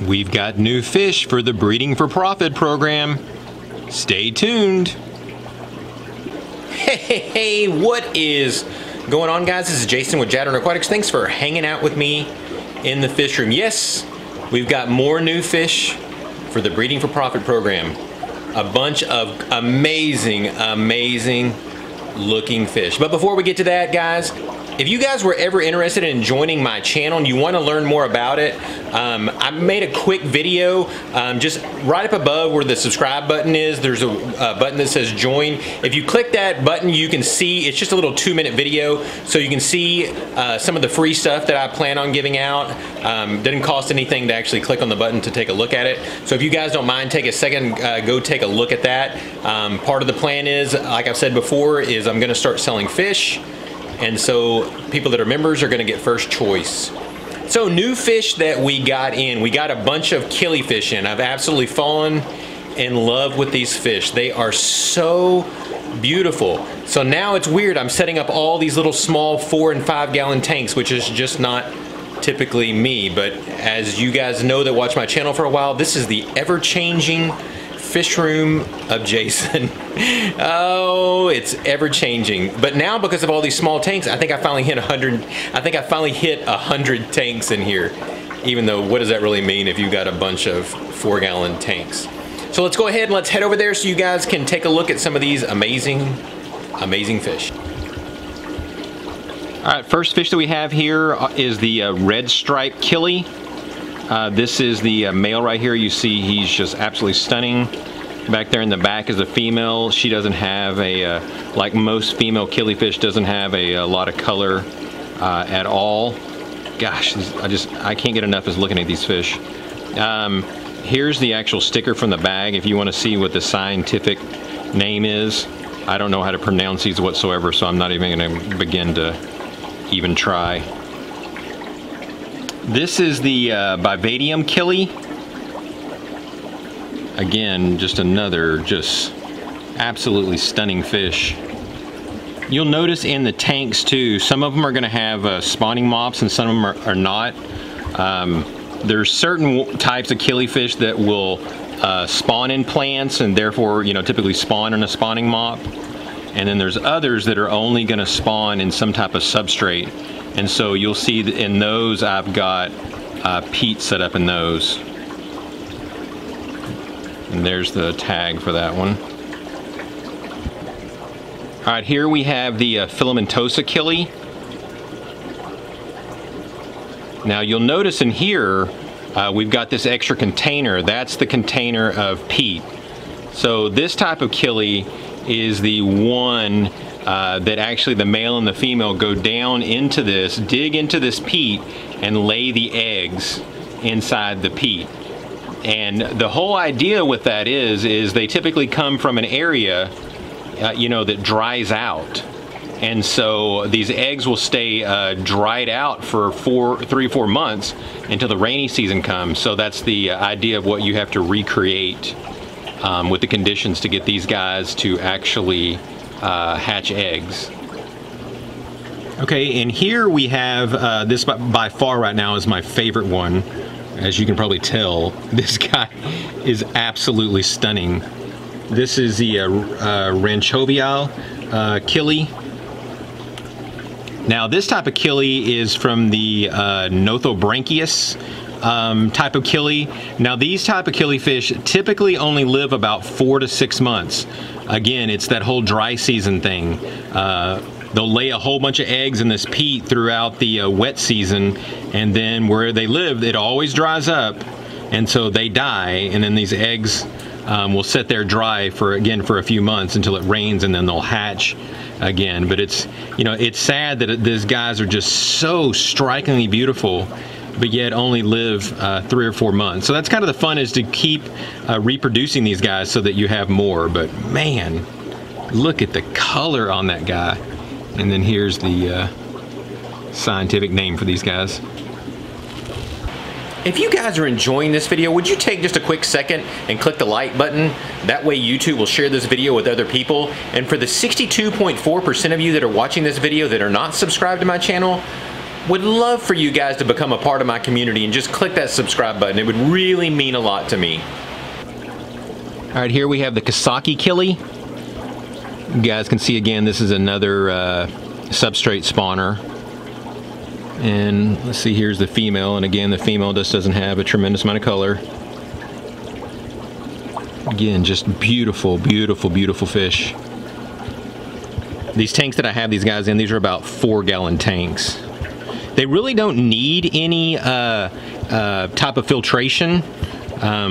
We've got new fish for the Breeding for Profit program. Stay tuned. Hey, what is going on, guys? This is Jason with Jadren Aquatics. Thanks for hanging out with me in the fish room. Yes, we've got more new fish for the Breeding for Profit program. A bunch of amazing looking fish. But before we get to that, guys, if you guys were ever interested in joining my channel and you want to learn more about it, I made a quick video just right up above where the subscribe button is. There's a button that says join. If you click that button, you can see it's just a little 2-minute video, so you can see some of the free stuff that I plan on giving out. Doesn't cost anything to actually click on the button to take a look at it. So if you guys don't mind, take a second, go take a look at that. Part of the plan is, like I've said before, is I'm going to start selling fish. And so people that are members are gonna get first choice. So new fish that we got in, we got a bunch of killifish in. I've absolutely fallen in love with these fish. They are so beautiful. So now it's weird, I'm setting up all these little small 4- and 5-gallon tanks, which is just not typically me. But as you guys know that watch my channel for a while, this is the ever-changing fish room of Jason. Oh, it's ever changing. But now because of all these small tanks, I think I finally hit 100. I think I finally hit 100 tanks in here. Even though, what does that really mean if you got a bunch of 4-gallon tanks? So let's go ahead and let's head over there so you guys can take a look at some of these amazing fish. All right, first fish that we have here is the red striped killie. This is the male right here. You see he's just absolutely stunning. Back there in the back is a female. She doesn't have a, like most female killifish, doesn't have a lot of color at all. Gosh, I can't get enough of looking at these fish. Here's the actual sticker from the bag if you want to see what the scientific name is. I don't know how to pronounce these whatsoever, so I'm not even going to begin to even try. This is the Bivadium killie. Again, just another absolutely stunning fish. You'll notice in the tanks too, some of them are gonna have spawning mops and some of them are not. There's certain types of killifish that will spawn in plants and therefore, you know, typically spawn in a spawning mop. And then there's others that are only gonna spawn in some type of substrate. And so you'll see that in those, I've got peat set up in those. And there's the tag for that one. All right, here we have the filamentosa killie. Now you'll notice in here, we've got this extra container. That's the container of peat. So this type of killie is the one that actually the male and the female go down into this, dig into this peat and lay the eggs inside the peat. And the whole idea with that is they typically come from an area, you know, that dries out. And so these eggs will stay dried out for 3 or 4 months until the rainy season comes. So that's the idea of what you have to recreate with the conditions to get these guys to actually hatch eggs. Okay, and here we have this by far right now is my favorite one. As you can probably tell, this guy is absolutely stunning. This is the rachovii killie. Now this type of killie is from the Nothobranchius type of killie. Now these type of killifish typically only live about 4 to 6 months. Again, it's that whole dry season thing. They'll lay a whole bunch of eggs in this peat throughout the wet season, and then where they live, it always dries up, and so they die, and then these eggs will sit there dry for, again, for a few months until it rains, and then they'll hatch again. But it's, you know, it's sad that these guys are just so strikingly beautiful, but yet only live 3 or 4 months. So that's kind of the fun, is to keep reproducing these guys so that you have more. But man, look at the color on that guy. And then here's the scientific name for these guys. If you guys are enjoying this video, would you take just a quick second and click the like button? That way YouTube will share this video with other people. And for the 62.4% of you that are watching this video that are not subscribed to my channel, Would love for you guys to become a part of my community and just click that subscribe button. It would really mean a lot to me. All right, here we have the Kisaki Killie. You guys can see again, this is another substrate spawner. And let's see, here's the female. And again, the female just doesn't have a tremendous amount of color. Again, just beautiful, beautiful, beautiful fish. These tanks that I have these guys in, these are about 4-gallon tanks. They really don't need any type of filtration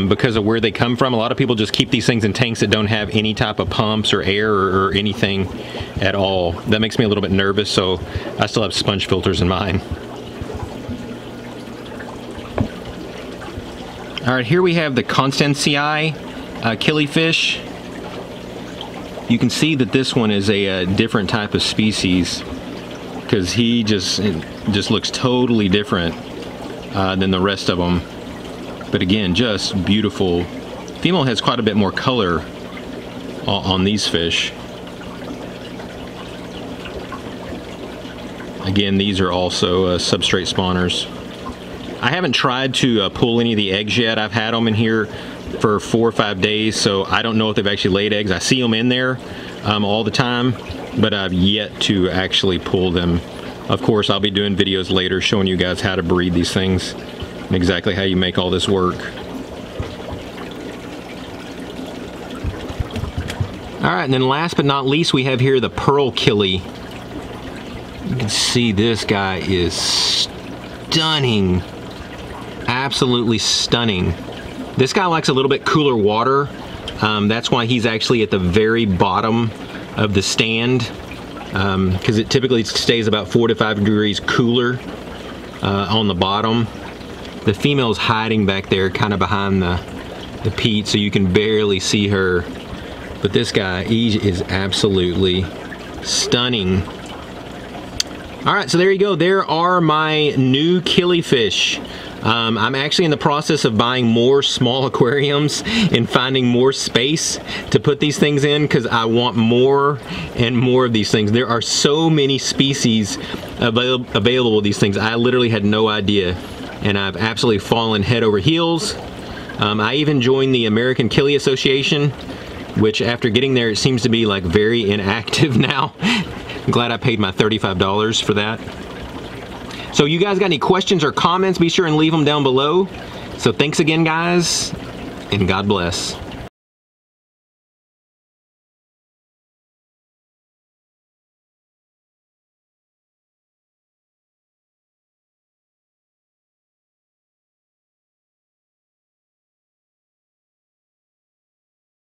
because of where they come from. A lot of people just keep these things in tanks that don't have any type of pumps or air or anything at all. That makes me a little bit nervous, so I still have sponge filters in mine. All right, here we have the Constantii killifish. You can see that this one is a different type of species because he just looks totally different than the rest of them. But again, just beautiful. Female has quite a bit more color on these fish. Again, these are also substrate spawners. I haven't tried to pull any of the eggs yet. I've had them in here for 4 or 5 days, so I don't know if they've actually laid eggs. I see them in there all the time, but I've yet to actually pull them. Of course, I'll be doing videos later showing you guys how to breed these things and exactly how you make all this work. All right, and then last but not least, we have here the Pearl Killie. You can see this guy is stunning, absolutely stunning. This guy likes a little bit cooler water. That's why he's actually at the very bottom of the stand, because it typically stays about 4 to 5 degrees cooler on the bottom. The female's hiding back there kind of behind the peat, so you can barely see her. But this guy, he is absolutely stunning. All right, so there you go. There are my new killifish. I'm actually in the process of buying more small aquariums and finding more space to put these things in because I want more and more of these things. There are so many species available of these things. I literally had no idea, and I've absolutely fallen head over heels. I even joined the American Killie Association, which after getting there, it seems to be like very inactive now. I'm glad I paid my $35 for that. So you guys got any questions or comments, be sure and leave them down below. So thanks again, guys, and God bless.